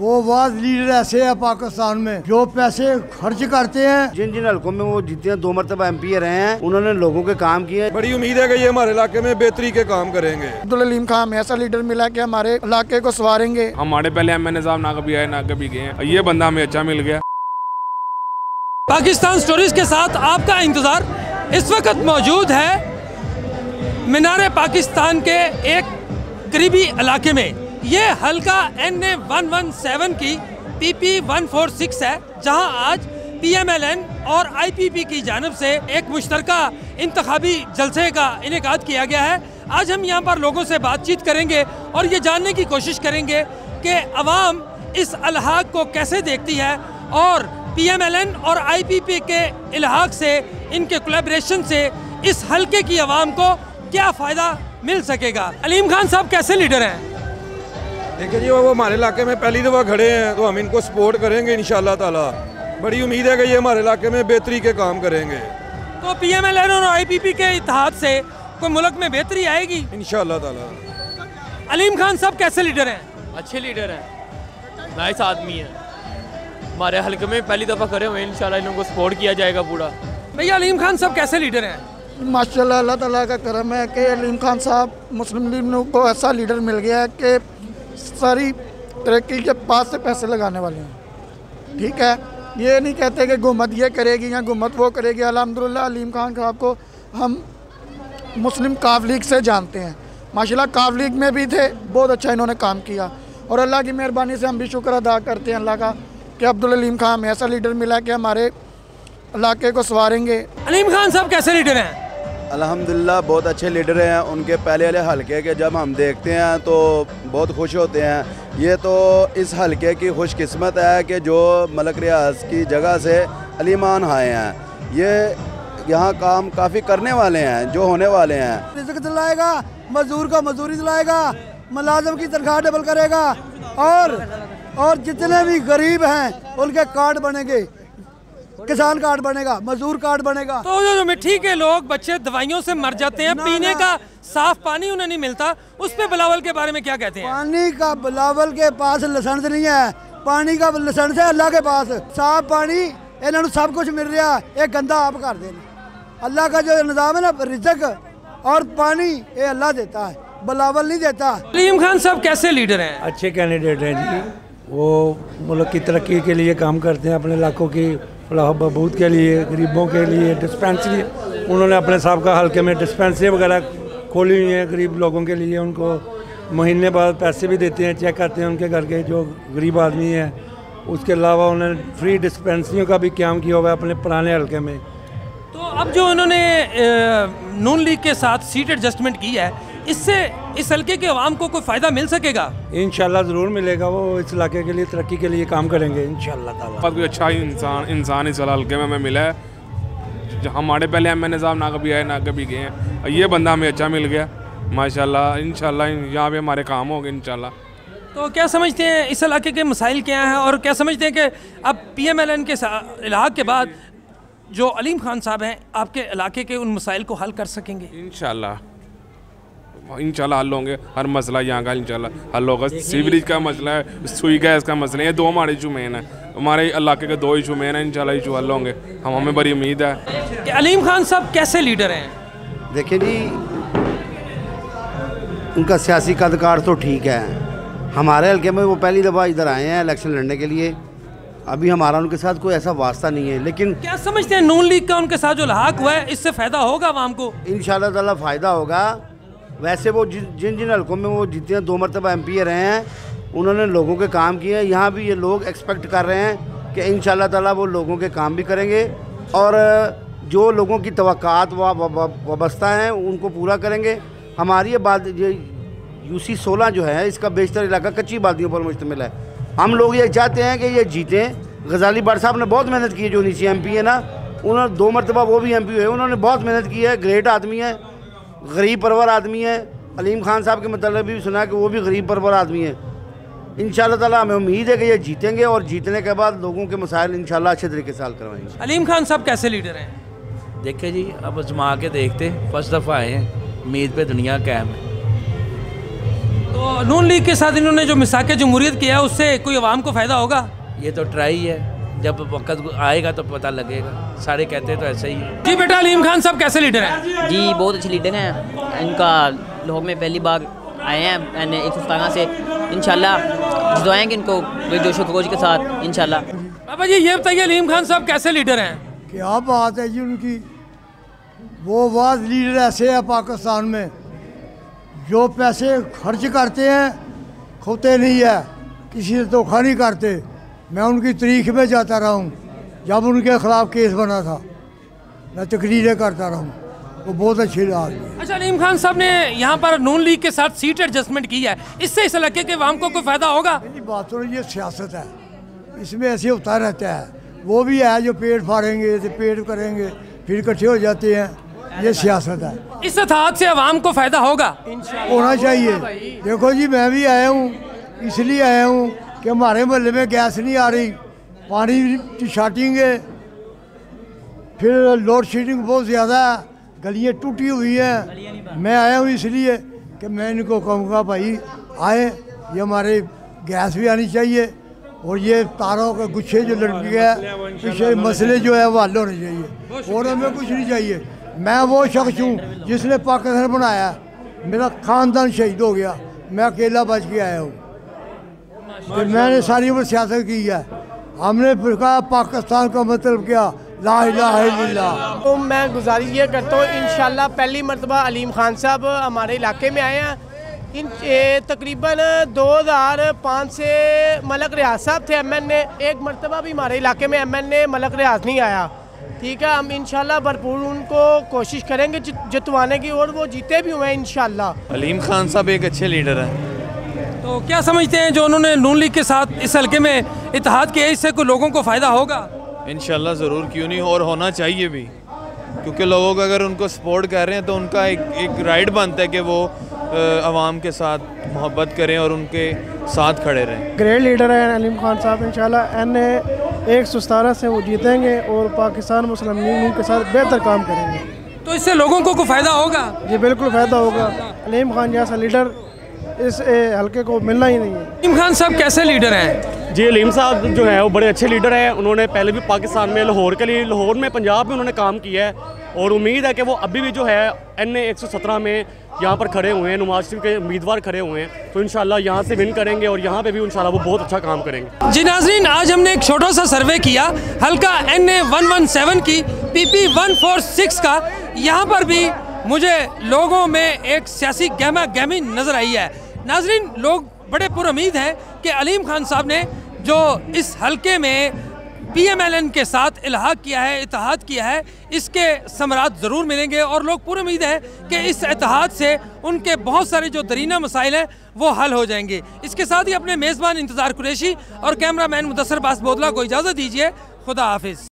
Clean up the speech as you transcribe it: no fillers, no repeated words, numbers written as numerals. वो was leader ऐसे है पाकिस्तान में जो पैसे खर्च करते हैं। जिन जिन हलकों में वो जीते हैं, 2 मरतबा एमपी रहे हैं, उन्होंने लोगों के काम किए। बड़ी उम्मीद है कि ये हमारे इलाके में बेहतरी के काम करेंगे। अब्दुल अलीम खान हमें ऐसा लीडर मिला कि हमारे इलाके को संवारेंगे। हमारे पहले एमएनए साहब ना कभी आए ना कभी गए, ये बंदा हमें अच्छा मिल गया। पाकिस्तान स्टोरीज के साथ आपका इंतजार इस वक्त मौजूद है मीनार पाकिस्तान के एक करीबी इलाके में। ये हल्का NA-117 की PP-146 है, जहां आज PML-N और IPP की जानब से एक मुश्तरका इंतखाबी जलसे का इनेकाद किया गया है। आज हम यहां पर लोगों से बातचीत करेंगे और ये जानने की कोशिश करेंगे कि अवाम इस अलहाक को कैसे देखती है और PML-N और IPP के अलहाक से, इनके कोलैबोरेशन से इस हल्के की आवाम को क्या फ़ायदा मिल सकेगा। अलीम खान साहब कैसे लीडर हैं? देखिए जी, वो हमारे इलाके में पहली दफ़ा खड़े हैं तो हम इनको सपोर्ट करेंगे इंशाल्लाह ताला। बड़ी उम्मीद है कि ये हमारे इलाके में बेहतरी के काम करेंगे। तो PML-N और IPP के इत्तेहाद से कोई मुल्क में बेहतरी आएगी इंशाल्लाह ताला। अलीम खान साहब कैसे लीडर हैं? अच्छे लीडर हैं, नाइस आदमी हैं। हमारे हल्के में पहली दफ़ा खड़े हुए हैं, इंशाल्लाह इनको सपोर्ट किया जाएगा पूरा। भैया अलीम खान साहब कैसे लीडर हैं? माशाल्लाह अल्लाह ताला का करम है कि अलीम खान साहब मुस्लिम लीग को ऐसा लीडर मिल गया है कि सारी तरक्की के पास से पैसे लगाने वाले हैं। ठीक है, ये नहीं कहते कि गुमत ये करेगी या गुमत वो करेगी। अल्हम्दुलिल्लाह अलीम खान साहब को हम मुस्लिम काफ लीग से जानते हैं, माशाल्लाह काफ लीग में भी थे, बहुत अच्छा इन्होंने काम किया और अल्लाह की मेहरबानी से हम भी शुक्र अदा करते हैं अल्लाह का कि अब्दुल अलीम खान हमें ऐसा लीडर मिला कि हमारे इलाके को संवारेंगे। अलीम खान साहब कैसे लीडर हैं? अल्हम्दुलिल्लाह बहुत अच्छे लीडर हैं। उनके पहले वाले हल्के के जब हम देखते हैं तो बहुत खुश होते हैं। ये तो इस हल्के की खुशकिस्मत है कि जो मलिक रियाज की जगह से अलीमान आए हैं, ये यहाँ काम काफ़ी करने वाले हैं जो होने वाले हैं। रिज़्क दिलाएगा, मजदूर का मजदूरी दिलाएगा, मुलाजम की तनख्वाह डबल करेगा और जितने भी गरीब हैं उनके कार्ड बनेंगे, किसान कार्ड बनेगा, मजदूर कार्ड बनेगा। तो जो मिट्टी के लोग बच्चे दवाइयों से मर जाते हैं, पीने का साफ पानी उन्हें नहीं मिलता, उस पे बिलावल के बारे में क्या कहते हैं? पानी का बिलावल के पास लाइसेंस नहीं है, पानी का लाइसेंस है अल्लाह के पास। साफ पानी इन्होंने सब कुछ मिल रहा, ये गंदा आप कर देना। अल्लाह का जो निज़ाम है ना, रिज़्क और पानी ये अल्लाह देता है, बिलावल नहीं देता। अलीम खान साहब कैसे लीडर हैं? अच्छे कैंडिडेट हैं जी, वो मुल्क की तरक्की के लिए काम करते हैं, अपने इलाकों की फलाह बहबूद के लिए, गरीबों के लिए। डिस्पेंसरी उन्होंने अपने साहब का हल्के में डिस्पेंसरी वगैरह खोली हुई हैं गरीब लोगों के लिए, उनको महीने बाद पैसे भी देते हैं, चेक आते हैं उनके घर के जो गरीब आदमी हैं। उसके अलावा उन्होंने फ्री डिस्पेंसरियों का भी काम किया हुआ है अपने पुराने हल्के में। तो अब जो उन्होंने नून लीग के साथ सीट एडजस्टमेंट की है, इससे इस हल्के के अवाम को कोई फ़ायदा मिल सकेगा? इंशाल्लाह ज़रूर मिलेगा, वो इस इलाके के लिए तरक्की के लिए काम करेंगे इंशाल्लाह ताला। बहुत कोई अच्छा इंसान इस हल्के में हमें मिला है। हमारे पहले एमएनए साहब ना कभी आए ना कभी गए हैं, ये बंदा हमें अच्छा मिल गया माशाल्लाह। इंशाल्लाह यहाँ पे हमारे काम होंगे इंशाल्लाह। तो क्या समझते हैं इस इलाके के मसाइल क्या हैं और क्या समझते हैं कि अब PML-N के इलाक़ के बाद जो अलीम खान साहब हैं आपके इलाके के उन मसाइल को हल कर सकेंगे? इंशाल्लाह हल होंगे, हर मसला यहाँ का इंशाल्लाह हल होगा। सीवरेज का मसला है, सुई गैस का मसला है, ये दो हमारे इशू मेन है, हमारे इलाके के दो इशू मेन है, इंशाल्लाह इशू हल होंगे। हम हमें बड़ी उम्मीद है। अलीम खान साहब कैसे लीडर हैं? देखिए जी, उनका सियासी कदकार तो ठीक है, हमारे हल्के में वो पहली दफ़ा इधर आए हैं इलेक्शन लड़ने के लिए, अभी हमारा उनके साथ कोई ऐसा वास्ता नहीं है। लेकिन क्या समझते हैं नून लीग का उनके साथ जो लहाक हुआ है, इससे फ़ायदा होगा आवाम को? इंशाल्लाह ताला फ़ायदा होगा। वैसे वो जिन जिन हल्कों में वो जीते हैं, 2 मरतबा एमपी रहे हैं, उन्होंने लोगों के काम किए हैं। यहाँ भी ये लोग एक्सपेक्ट कर रहे हैं कि इंशाल्लाह ताला वो लोगों के काम भी करेंगे और जो लोगों की तवक्कात वाबस्ता हैं उनको पूरा करेंगे। हमारी ये बात, ये UC 16 जो है, इसका बेशतर इलाका कच्ची आबादियों पर मुश्तमिल है। हम लोग ये चाहते हैं कि ये जीतें। गजाली बट साहब ने बहुत मेहनत की है, जो नीचे MP है ना, उन्होंने 2 मरतबा वो भी MP हुए, उन्होंने बहुत मेहनत की है। ग्रेट आदमी है, गरीब परवर आदमी है। अलीम खान साहब के मतलब भी सुना कि वो भी गरीब परवर आदमी है। इंशाल्लाह ताला हमें उम्मीद है कि ये जीतेंगे और जीतने के बाद लोगों के मसाइल इंशाल्लाह अच्छे तरीके से हल करवाएंगे। अलीम खान साहब कैसे लीडर हैं? देखिए जी, अब आजमा के देखते, फर्स्ट दफ़ा आए हैं, उम्मीद पे दुनिया कायम है। तो तो नून लीग के साथ इन्होंने जो मिसाके जमहूरियत किया उससे कोई आवाम को फ़ायदा होगा? ये तो ट्राई है, जब वक्त आएगा तो पता लगेगा। सारे कहते तो ऐसे ही है। जी बेटा अलीम खान साहब कैसे लीडर हैं? जी बहुत अच्छे लीडर हैं, इनका लोग में पहली बार आए हैं NA-117 से, इंशाल्लाह जितवाएंगे इनको जोश व खरोज के साथ इंशाल्लाह। बाबा जी ये बताइए अलीम खान साहब कैसे लीडर हैं? क्या बात है जी उनकी, वो वाज लीडर ऐसे है पाकिस्तान में जो पैसे खर्च करते हैं खोते नहीं है, किसी से धोखा नहीं करते। मैं उनकी तारीख में जाता रहा हूँ, जब उनके खिलाफ केस बना था मैं तकरीरें करता रहा हूँ, वो बहुत अच्छी लाल। अच्छा अलीम खान साहब ने यहाँ पर नून लीग के साथ सीट एडजस्टमेंट की है, इससे इस इलाके के अवाम को कोई फ़ायदा होगा? बात तो ये सियासत है, इसमें ऐसे होता रहता है, वो भी है जो पेट फाड़ेंगे तो पेट करेंगे फिर इकट्ठे हो जाते हैं, ये सियासत है। इस हाथ से अवाम को फ़ायदा होगा, होना चाहिए। देखो जी मैं भी आया हूँ, इसलिए आया हूँ कि हमारे मोहल्ले में गैस नहीं आ रही, पानी शार्टिंग है, फिर लोड शेडिंग बहुत ज़्यादा है, गलियाँ टूटी हुई हैं। मैं आया हूँ इसलिए कि मैं इनको कहूँगा भाई आए, ये हमारे गैस भी आनी चाहिए और ये तारों के गुच्छे जो लटक गया पीछे मसले जो है वो हल होने चाहिए, और हमें कुछ नहीं चाहिए। मैं वो शख्स हूँ जिसने पाकिस्तान बनाया, मेरा ख़ानदान शहीद हो गया, मैं अकेला बच के आया हूँ, तो मैंने सारी उम्र सियासत की है। हमने फिर कहा पाकिस्तान का मतलब क्या, ला इलाहा इल्लल्लाह। तो मैं गुजारिश ये करता हूँ इंशाल्लाह पहली मरतबा अलीम खान साहब हमारे इलाके में आए हैं। इन तकरीबन 2005 से मलक रियाज साहब थे MN, एक मरतबा भी हमारे इलाके में MN मलक रियाज नहीं आया। ठीक है, हम इंशाल्लाह भरपूर उनको कोशिश करेंगे जितवाने की, और वो जीते भी हुए हैं इंशाल्लाह। अलीम खान साहब एक अच्छे लीडर हैं। तो क्या समझते हैं जो उन्होंने नून लीग के साथ इस हल्के में इत्तेहाद किया, इससे कोई लोगों को फ़ायदा होगा? इंशाल्लाह ज़रूर, क्यों नहीं, और होना चाहिए भी, क्योंकि लोग अगर उनको सपोर्ट कर रहे हैं तो उनका एक राइट बनता है कि वो आवाम के साथ मोहब्बत करें और उनके साथ खड़े रहें। ग्रेट लीडर हैं अलीम खान साहब, इंशाल्लाह NA-117 से वो जीतेंगे और पाकिस्तान मुस्लिम लीग के साथ बेहतर काम करेंगे। तो इससे लोगों को कोई फ़ायदा होगा? जी बिल्कुल फ़ायदा होगा, अलीम खान जैसा लीडर इस हल्के को मिलना ही नहीं है। अलीम खान साहब कैसे लीडर हैं? जी अलीम साहब जो है वो बड़े अच्छे लीडर हैं, उन्होंने पहले भी पाकिस्तान में लाहौर के लिए, लाहौर में, पंजाब में उन्होंने काम किया है, और उम्मीद है कि वो अभी भी जो है NA-117 में यहाँ पर खड़े हुए हैं, नवाज शरीफ के उम्मीदवार खड़े हुए हैं, तो इंशाल्लाह यहाँ से विन करेंगे और यहाँ पे भी इंशाल्लाह वो बहुत अच्छा काम करेंगे। जी नाज़रीन आज हमने एक छोटा सा सर्वे किया हल्का NA-117 की PP-146 का, यहाँ पर भी मुझे लोगों में एक सियासी गहमा गहमी नज़र आई है। नाजरीन लोग बड़े पुरउम्मीद हैं कि अलीम खान साहब ने जो इस हलके में PML-N के साथ इल्हाक किया है, इत्तेहाद किया है, इसके समरात ज़रूर मिलेंगे, और लोग पुरउम्मीद हैं कि इस इत्तेहाद से उनके बहुत सारे जो दरीना मसाइल हैं वो हल हो जाएंगे। इसके साथ ही अपने मेज़बान इंतज़ार कुरैशी और कैमरामैन मुदस्सिर बास बोधला को इजाज़त दीजिए, खुदा हाफिज़।